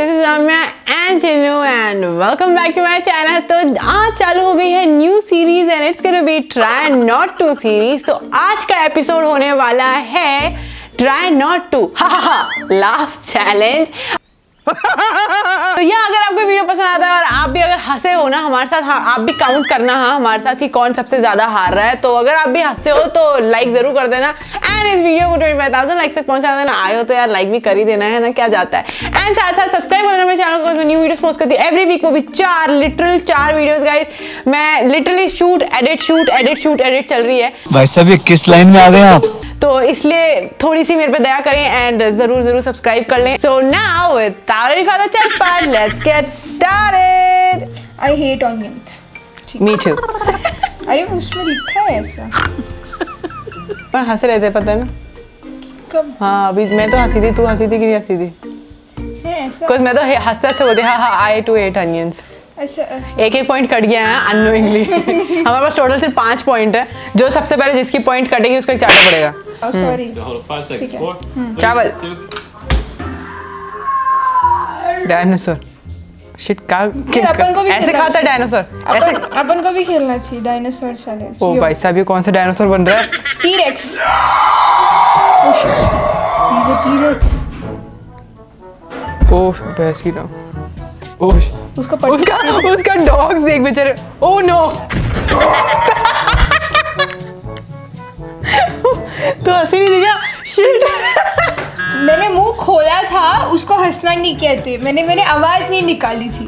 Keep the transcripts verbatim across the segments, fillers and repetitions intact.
Guys, this is Ramya and Jinnu and welcome back to my channel. तो आज चालू हो गई है new series and it's gonna be try not to series. तो आज का एपिसोड होने वाला है ट्राई नॉट टू हा हा लाफ चैलेंज। तो यह अगर आपको वीडियो पसंद आता है और आप भी अगर हंसे हो ना हमारे साथ, हाँ, आप भी काउंट करना हाँ हमारे साथ कि कौन सबसे ज्यादा हार रहा है। तो अगर आप भी हंसते हो तो लाइक जरूर कर देना एंड इस वीडियो को पच्चीस हज़ार लाइक तक पहुंचा देना। आए हो तो यार लाइक भी कर ही देना है ना, क्या जाता है। एंड साथ साथ सब्सक्राइब करना मेरे चैनल को, न्यू वीडियोस पोस्ट करती हूँ एवरी वीक, वो भी चार लिटरल चार वीडियोस गाइस। मैं literally shoot edit shoot edit shoot edit चल रही है। भाई साहब ये किस लाइन में आ गए आप, तो इसलिए थोड़ी सी मेरे पे दया करें एंड जरूर जरूर सब्सक्राइब कर लें। So now without any further चटपट let's get started. I hate onions. Me too. अरे उसमें लिखा है ऐसा पर हंस रहे थे पता है ना कब। हाँ अभी मैं तो हंसी थी, तू हंसी थी कि नहीं हंसी थी? कुछ मैं तो हंसते हंसते बोलती हाँ हाँ आई टू हेट ऑनियंस। अच्छा, अच्छा। एक एक पॉइंट कट गया है अननोइंगली। हमारे पास टोटल सिर्फ पांच पॉइंट है, जो सबसे पहले जिसकी पॉइंट कटेगी उसको एक चाटा पड़ेगा। oh, sorry. चावल डायनासोर शिट का ऐसे खाता है डायनासोर, ऐसे अपन को भी खेलना चाहिए डायनासोर चैलेंज। ओ भाई साहब ये कौन सा डायनासोर बन रहा है? टीरेक्स। टीरेक्स। ओह भैंस की ना। ओह उसका उसका उसका डॉग्स देख बेचारे। Oh no. तो हंसी नहीं दिया शिट। मैंने मुंह खोला था, उसको हंसना नहीं कहते। मैंने मैंने आवाज नहीं निकाली थी।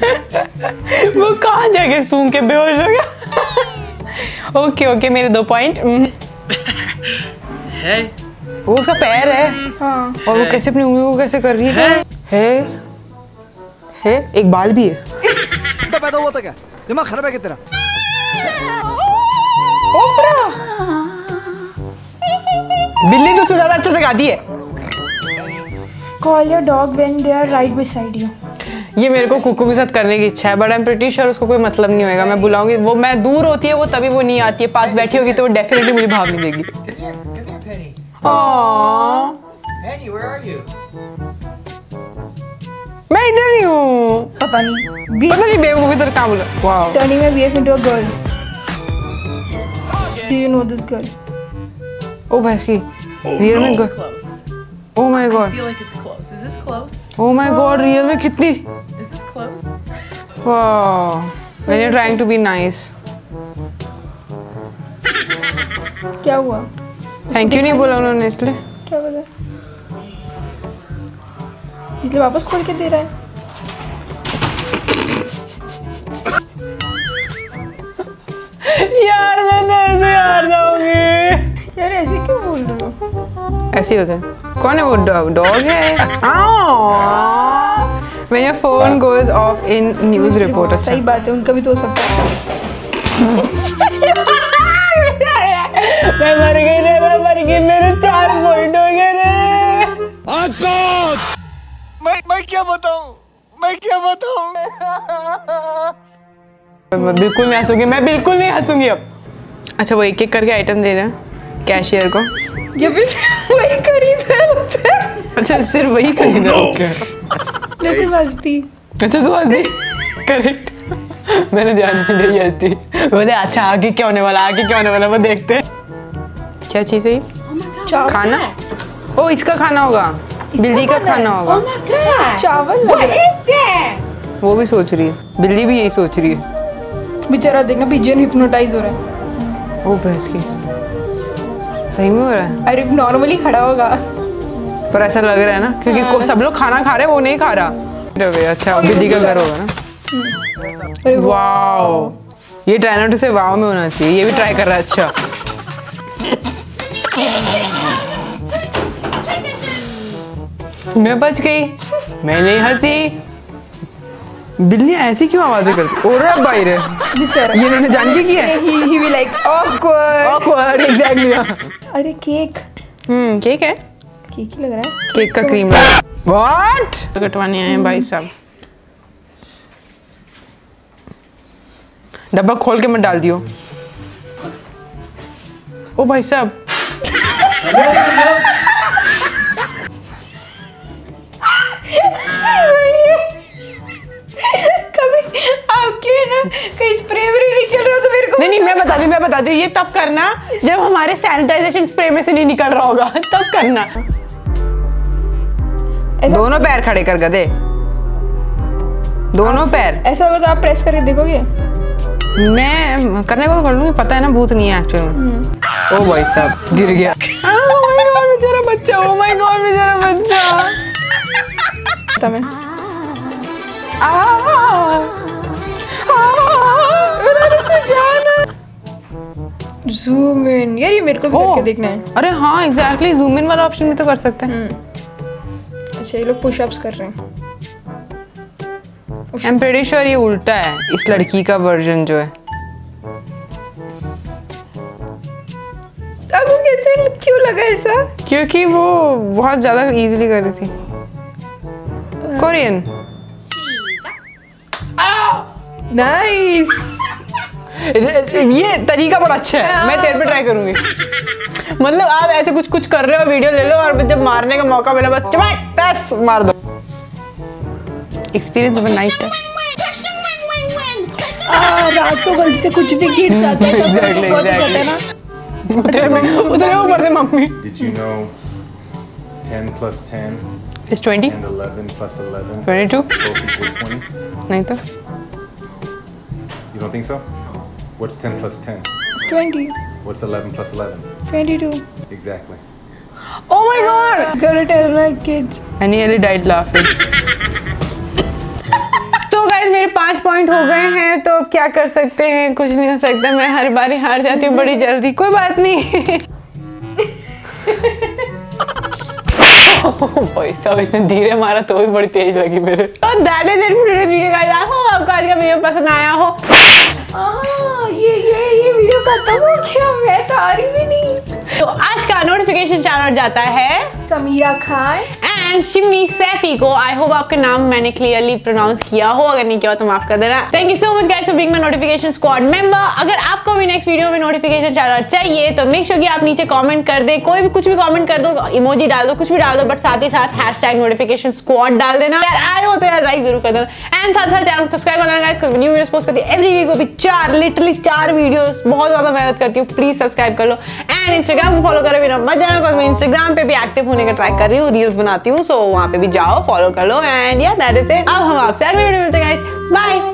वो कहाँ जाके सूंघ के बेहोश हो गया। ओके ओके मेरे दो पॉइंट है। वो उसका पैर है हाँ। और वो कैसे अपनी उंगलियों को कैसे कर रही है, है? है एक बाल भी है। तो पैदा हुआ था क्या? दिमाग खराब है क्या तेरा? ओपरा। बिल्ली तो ज़्यादा अच्छे से गाती है। Call your dog when they are right beside you. ये मेरे को कुकू के साथ करने की इच्छा है but I am pretty sure उसको कोई मतलब नहीं होगा। मैं बुलाऊंगी वो, मैं दूर होती है वो तभी वो नहीं आती है, पास बैठी होगी तो वो डेफिनेटली मुझे भाव नहीं देगी। Oh. Penny, where are you? मैं इधर ही हूँ। पता नहीं पता नहीं बेवकूफ इधर कहाँ बोला। वाओ टर्निंग में BF into a girl. Do you know this girl? Oh भाई इसकी रियल में girl. Oh my god I feel like it's close. Is this close? Oh my god real में कितनी। Is this close? Wow when you are trying to be nice. क्या हुआ? Thank you नहीं बोला उन्होंने इसलिए। क्या बोला? इसलिए वापस खोल के दे रहा है। यार मैं ऐसे हार जाऊंगी। यार ऐसे क्यों बोल रहे हो? ऐसे ही होता है। कौन है वो? डॉग है। आओ मेरा phone goes off in news report. सही बात है, उनका भी तो हो सकता है। मैं मर गई रे, मैं मर गई, मेरे चार पॉइंट हो गए रे। अच्छा मैं मैं क्या बताऊं, मैं क्या बताऊं। मैं बिल्कुल नहीं हंसूंगी, मैं बिल्कुल नहीं हंसूंगी अब। अच्छा वो एक एक करके आइटम दे रहे हैं कैशियर को। ये भी वही खरीद रहे होते हैं। अच्छा सिर्फ वही खरीद रहे होते हैं। मैं तो हंसती। अच्छा तू हंसती करेक्ट। मैंने ध्यान नहीं दिया हंसती। बोले अच्छा आगे क्या होने वाला, आगे क्या होने वाला वो देखते हैं। क्या चीज़ है ये? खाना। ओ इसका खाना होगा, बिल्ली का खाना होगा। oh चावल है। वो भी सोच रही है, बिल्ली भी यही सोच रही है बेचारा। देखना पिजन हिप्नोटाइज हो रहा है। ओ भैंस की सही में हो रहा है। अरे नॉर्मली खड़ा होगा पर ऐसा लग रहा है ना क्योंकि हाँ। सब लोग खाना खा रहे हैं, वो नहीं खा रहा। अच्छा बिल्ली का घर होगा ना। वाह ये ट्राई नॉट टू से वाव में होना चाहिए। ये भी ट्राई कर रहा है। अच्छा मैं बच गई, मैं नहीं हंसी। बिल्लियां ऐसी क्यों आवाजें करती? ओरा भाई रे बेचारा, ये मैंने जान के किया है। ही ही be like awkward awkward exactly. अरे केक। हम्म केक है, केक ही लग रहा है। केक का क्रीम लगा। व्हाट कटवाने आए हैं भाई साहब। डब्बा खोल के मत डाल दियो। ओ भाई साहब। कहीं स्प्रे भी नहीं चल रहा तो मेरे को नहीं नहीं मैं बता दूं मैं बता दूं ये तब करना जब हमारे सैनिटाइजेशन स्प्रे में से नहीं निकल रहा होगा तब करना। दोनों पैर खड़े कर गधे, दोनों पैर ऐसा होगा तो आप प्रेस करके देखोगे। मैं करने को तो कर लूंगी, पता है ना भूत नहीं है एक्चुअली में। ओ भाई साहब गिर गया। ओ माय गॉड बेचारा बच्चा, ओ माय गॉड बेचारा बच्चा। तब मैं आ उधर से जाना। ज़ूम इन यार, ये मेरे को भी करके देखना है। अरे हाँ एग्जैक्टली, ज़ूम इन वाला ऑप्शन भी तो कर सकते हैं। अच्छा ये लोग पुशअप्स कर रहे हैं। I'm pretty sure ये उल्टा है, इस लड़की का वर्जन जो है। अब वो कैसे क्यों लगा ऐसा? क्योंकि वो बहुत ज्यादा इजीली कर रही थी। कोरियन। नाइस। ये तरीका बड़ा अच्छा है, मैं तेरे पे ट्राई करूंगी। मतलब आप ऐसे कुछ कुछ कर रहे हो, वीडियो ले लो और जब मारने का मौका मिला बस चमक तस मार दो। एक्सपीरियंस ऑफ अ नाइट है। रात को गलती से कुछ भी गिर जाता है तो उधर में उधर है ऊपर से mummy. Did you know ten plus ten is twenty and eleven plus eleven twenty-two? नहीं तो You don't think so? What's ten plus ten? twenty. What's eleven plus eleven? twenty-two. Exactly. Oh my god! Gotta tell my kids. I nearly died laughing. मेरे पांच point हो गए हैं तो अब क्या कर सकते हैं, कुछ नहीं हो सकता। मैं हर बार हार जाती हूँ बड़ी जल्दी, कोई बात नहीं। भाई साहब इसने धीरे मारा तो भी बड़ी तेज लगी मेरे। तो that is it for this video guys, I hope आपको आज का वीडियो पसंद आया हो। आ, ये ये ये वीडियो खत्म हो गया, मैं तो आ रही भी नहीं। तो आज का नोटिफिकेशन शाउट जाता है समीरा खान एंड शिमी सैफी को। आई होप आपके नाम मैंने क्लियरली प्रोनाउंस किया हो, अगर नहीं किया हो तो माफ कर देना। Thank you so much guys for being my notification squad member. अगर आपको भी नेक्स्ट वीडियो में नोटिफिकेशन शाउट चाहिए तो मेक श्योर कि आप नीचे कमेंट कर दें, कोई भी कुछ भी कमेंट कर दो, इमोजी डाल दो, कुछ भी डाल दो, बट साथ ही साथ हैशटैग नोटिफिकेशन स्क्वाड डाल देना। यार आए हो तो यार लाइक जरूर कर देना एंड साथ साथ चैनल को सब्सक्राइब कर लेना गाइस, क्योंकि न्यू वीडियोस पोस्ट करती है एवरी वीक। वो भी चार लिटरली चार वीडियोस, बहुत ज्यादा मेहनत करती हूं, प्लीज सब्सक्राइब कर लो एंड इंस्टाग्राम को फॉलो करो बिना मत जाना, बिकॉज मैं इंस्टाग्राम पे भी एक्टिव होने का ट्राई कर रही हूँ, रील्स बनाती हूँ, सो वहाँ पे भी जाओ फॉलो कर लो एंड या दैट इज इट। अब हम आपसे अगले वीडियो में मिलते हैं गाइस, बाय।